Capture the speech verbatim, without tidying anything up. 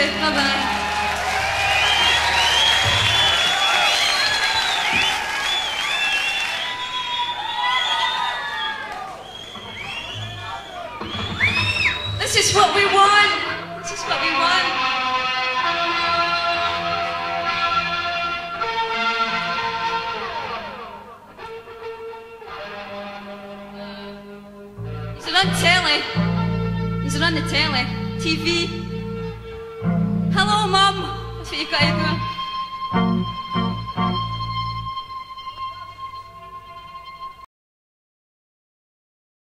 you. Bye-bye. This is what we want. This is what we want. On telly. Is it on the telly? T V? Hello, Mum. That's what you've got to do.